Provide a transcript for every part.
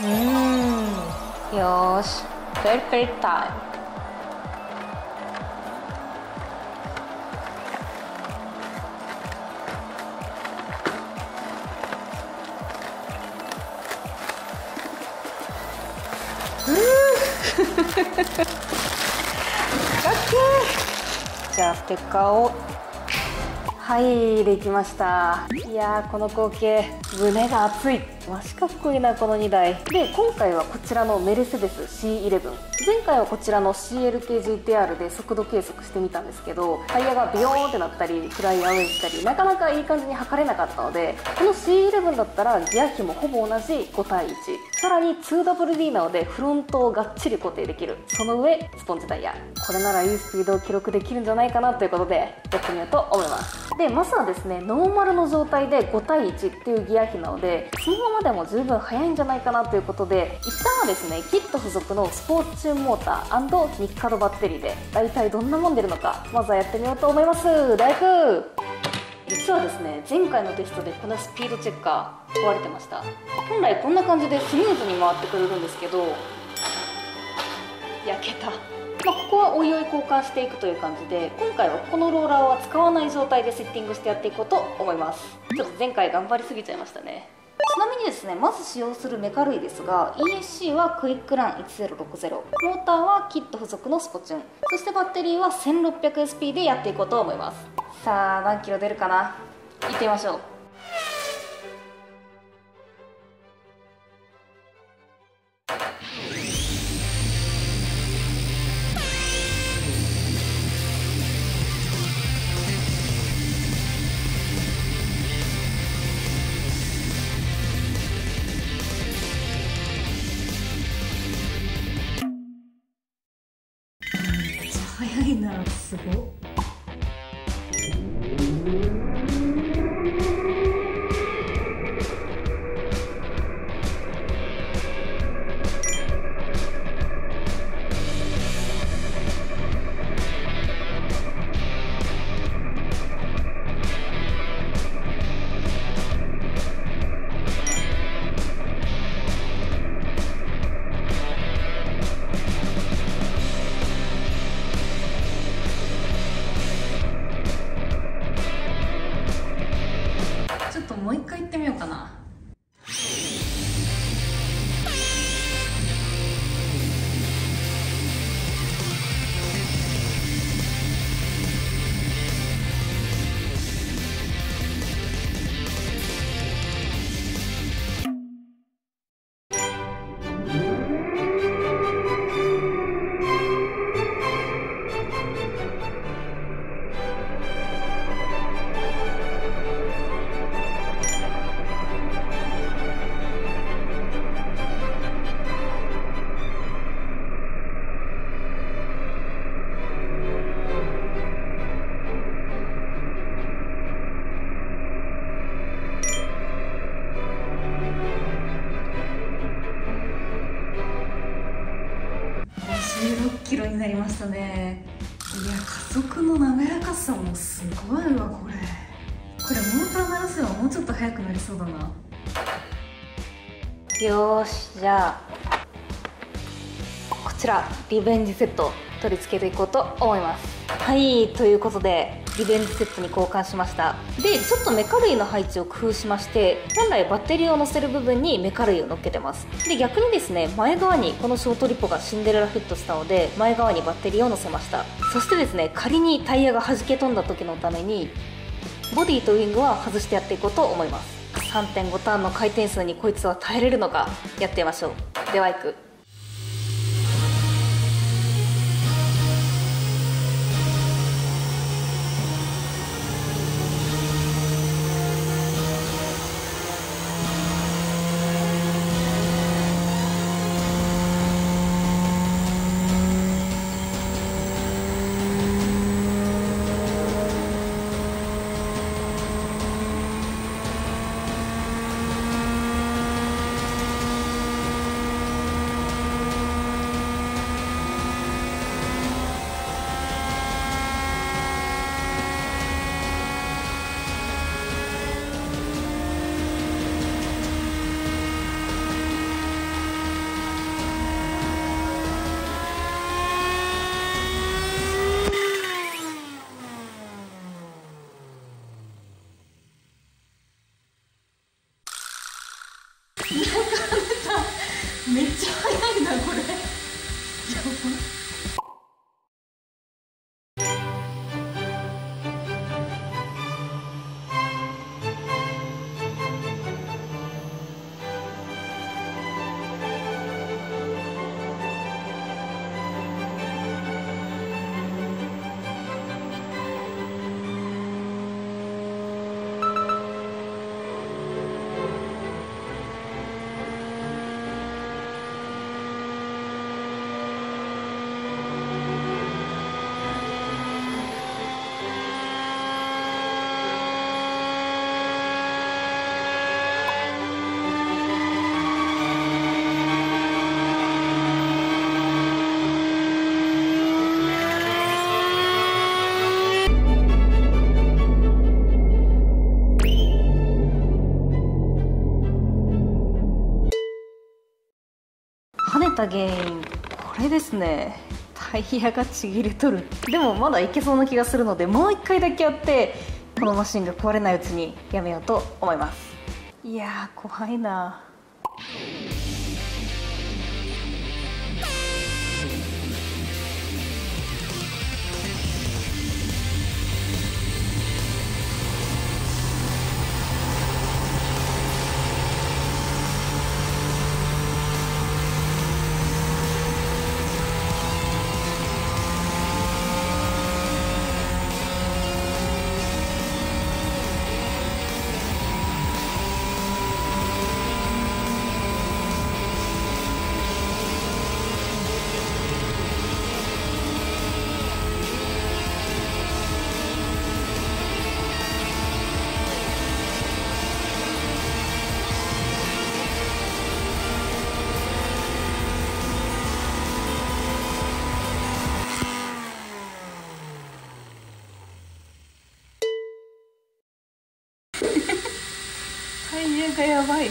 よし、perfect time。OK。じゃあステッカーを。はい、できました。いやー、この光景、胸が熱い。マジかっこいいな、この2台で。今回はこちらのメルセデス C11、 前回はこちらの CLK GT-R で速度計測してみたんですけど、タイヤがビヨーンってなったりフライアウェイしたり、なかなかいい感じに測れなかったので、この C11 だったらギア比もほぼ同じ5対1、さらに 2WD なのでフロントをがっちり固定できる、その上スポンジタイヤ、これならいいスピードを記録できるんじゃないかなということでやってみようと思います。でまずはですね、ノーマルの状態で5対1っていうギア比なので、そのままでも十分速いんじゃないかなということで、一旦はですね、キット付属のスポーツチューンモーター&ニッカドバッテリーで大体どんなもん出るのか、まずはやってみようと思います。大工、実はですね、前回のテストでこのスピードチェッカー壊れてました。本来こんな感じでスムーズに回ってくれるんですけど、焼けた。まあ、ここはおいおい交換していくという感じで、今回はこのローラーは使わない状態でセッティングしてやっていこうと思います。ちょっと前回頑張りすぎちゃいましたね。ちなみにですね、まず使用するメカ類ですが、 ESC はクイックラン1060、モーターはキット付属のスポチュン、そしてバッテリーは 1600SP でやっていこうと思います。さあ何キロ出るかな、行ってみましょう。いいな、すごっ。もう一回行ってみようかな。キロになりましたね。いや、加速の滑らかさもすごいわ。これモーター鳴らせばもうちょっと速くなりそうだな。よーし、じゃあこちらリベンジセット取り付けていこうと思います。はい、ということでリベンジセットに交換しました。でちょっとメカ類の配置を工夫しまして、本来バッテリーを乗せる部分にメカ類を乗っけてます。で逆にですね、前側にこのショートリポがシンデレラフィットしたので、前側にバッテリーを乗せました。そしてですね、仮にタイヤが弾け飛んだ時のためにボディとウィングは外してやっていこうと思います。 3.5 ターンの回転数にこいつは耐えれるのか、やってみましょう。では行く。めっちゃ速いなこれ。原因これですね。タイヤがちぎれとる。でもまだいけそうな気がするので、もう1回だけやってこのマシンが壊れないうちにやめようと思います。いやー怖いな。タイヤがやばい。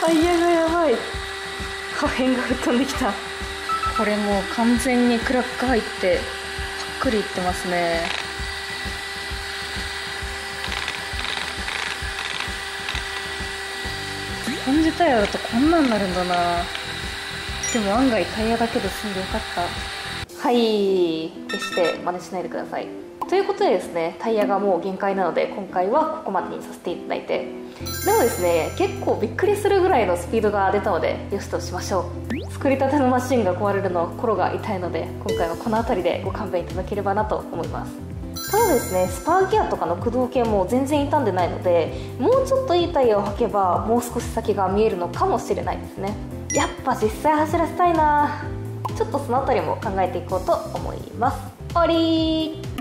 タイヤがやばい。破片が吹っ飛んできた。これもう完全にクラック入ってパックリいってますね。スポンジタイヤだとこんなんなるんだな。でも案外タイヤだけで済んでよかった。はい、決して真似しないでください。ということでですね、タイヤがもう限界なので今回はここまでにさせていただいて、でもですね結構びっくりするぐらいのスピードが出たのでよしとしましょう。作りたてのマシンが壊れるのは心が痛いので、今回はこの辺りでご勘弁いただければなと思います。ただですね、スパーギアとかの駆動系も全然傷んでないので、もうちょっといいタイヤを履けばもう少し先が見えるのかもしれないですね。やっぱ実際走らせたいな。ちょっとその辺りも考えていこうと思います。終わりー。